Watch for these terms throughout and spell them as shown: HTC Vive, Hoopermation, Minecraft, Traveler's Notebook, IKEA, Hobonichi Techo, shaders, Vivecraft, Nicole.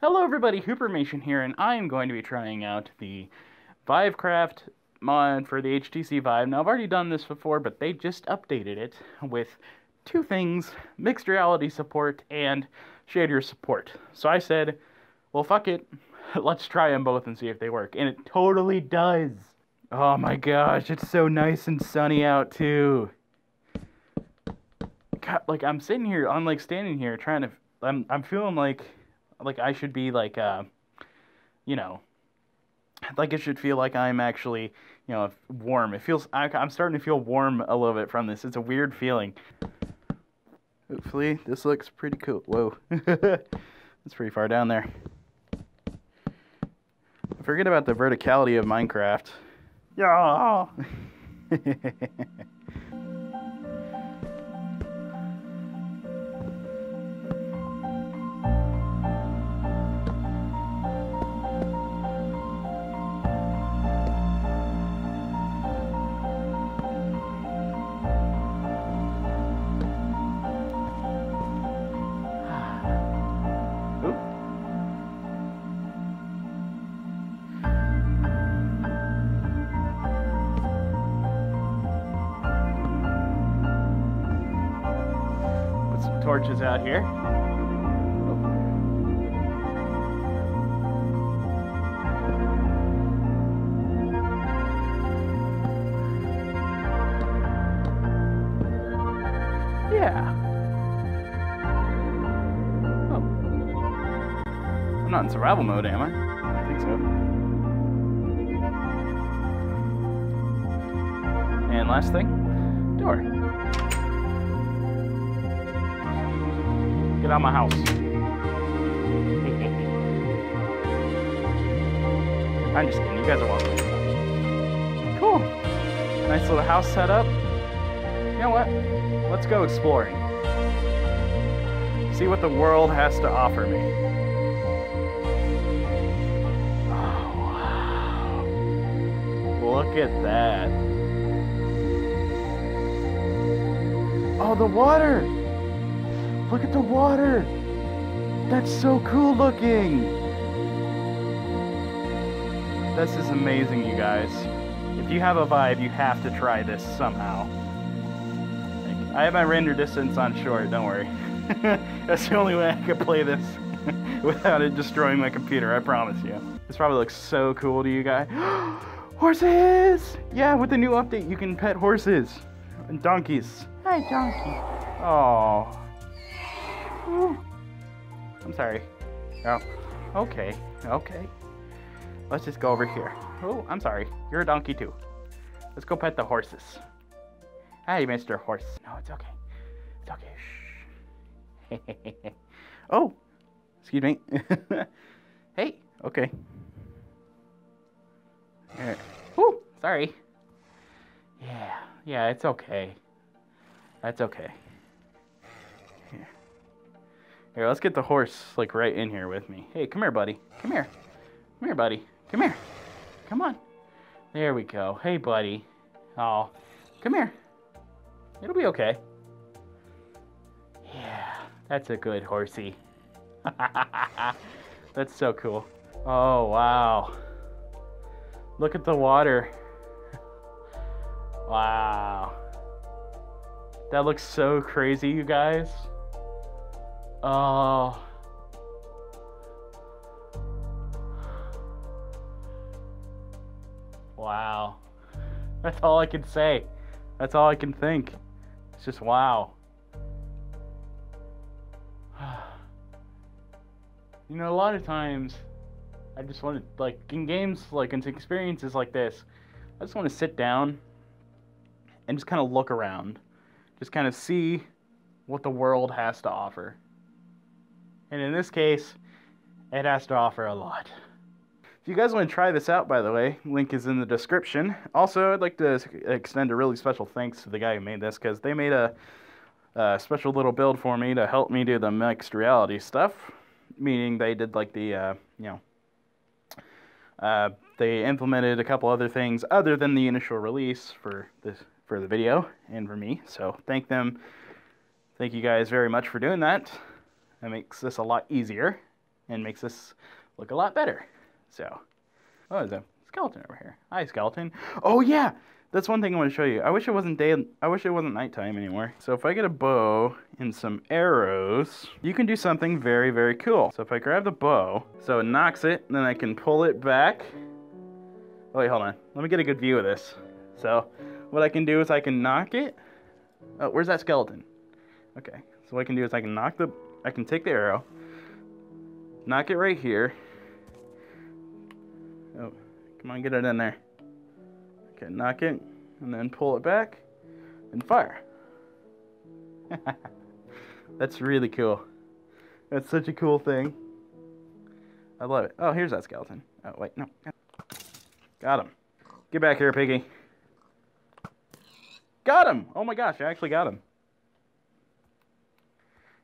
Hello everybody, Hoopermation here, and I am going to be trying out the Vivecraft mod for the HTC Vive. Now, I've already done this before, but they just updated it with two things, mixed reality support and shader support. So I said, well, fuck it, let's try them both and see if they work, and it totally does. Oh my gosh, it's so nice and sunny out, too. God, like, I'm sitting here, I'm, like, standing here trying to, I'm feeling like I should be like, you know, like it should feel like I'm actually, you know, warm. It feels, I'm starting to feel warm a little bit from this. It's a weird feeling. Hopefully this looks pretty cool. Whoa, that's pretty far down there. I forget about the verticality of Minecraft. Yeah. Torches out here. Oh. Yeah. Oh. I'm not in survival mode, am I? I think so. And last thing, door. Get out of my house. I'm just kidding, you guys are welcome. Cool. Nice little house set up. You know what? Let's go exploring. See what the world has to offer me. Oh, wow. Look at that. Oh, the water! Look at the water! That's so cool looking! This is amazing, you guys. If you have a Vive, you have to try this somehow. I have my render distance on short, don't worry. That's the only way I could play this without it destroying my computer, I promise you. This probably looks so cool to you guys. Horses! Yeah, with the new update, you can pet horses and donkeys. Hi, donkey. Oh. I'm sorry. Oh, okay, okay. Let's just go over here. Oh, I'm sorry. You're a donkey too. Let's go pet the horses. Hi, Mr. Horse. No, it's okay. It's okay. Shh. Oh, excuse me. Hey, okay. Oh, sorry. Yeah, it's okay. That's okay. Here, let's get the horse, like, right in here with me. Hey, come here, buddy. Come here. Come here, buddy. Come here. Come on. There we go. Hey, buddy. Oh, come here. It'll be okay. Yeah, that's a good horsey. That's so cool. Oh, wow. Look at the water. Wow. That looks so crazy, you guys. Oh, wow. That's all I can say. That's all I can think. It's just wow. You know, a lot of times I just want to, like, in games, like in experiences like this, I just want to sit down and just kind of look around. Just kind of see what the world has to offer. And in this case, it has to offer a lot. If you guys want to try this out, by the way, link is in the description. Also, I'd like to extend a really special thanks to the guy who made this, because they made a special little build for me to help me do the mixed reality stuff. Meaning they did, like, the, you know, they implemented a couple other things other than the initial release for the video and for me. So thank them. Thank you guys very much for doing that. That makes this a lot easier. and makes this look a lot better. So, oh, there's a skeleton over here. Hi, skeleton. Oh yeah, that's one thing I want to show you. I wish it wasn't day. I wish it wasn't nighttime anymore. So if I get a bow and some arrows, you can do something very, very cool. So if I grab the bow, so it knocks it, and then I can pull it back. Oh, wait, hold on. Let me get a good view of this. So what I can do is I can knock it. Oh, where's that skeleton? Okay. So what I can do is I can take the arrow, knock it right here. Oh, come on, get it in there. Okay, knock it, and then pull it back, and fire. That's really cool. That's such a cool thing. I love it. Oh, here's that skeleton. Oh, wait, no. Got him. Get back here, piggy. Got him! Oh my gosh, I actually got him.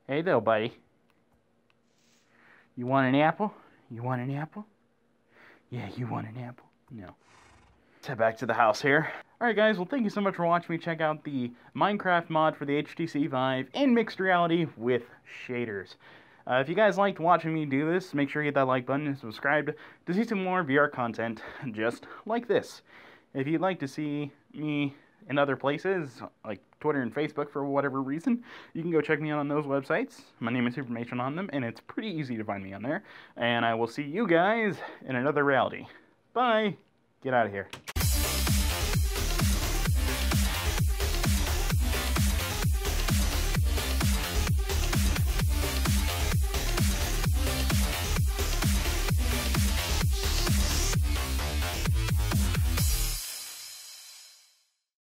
Hey there, buddy. You want an apple? You want an apple? Yeah, you want an apple? No. Let's head back to the house here. Alright guys, well thank you so much for watching me check out the Minecraft mod for the HTC Vive in mixed reality with shaders. If you guys liked watching me do this, make sure you hit that like button and subscribe to see some more VR content just like this. If you'd like to see me in other places, like Twitter and Facebook for whatever reason, you can go check me out on those websites. My name is Hoopermation on them, and it's pretty easy to find me on there. And I will see you guys in another reality. Bye! Get out of here.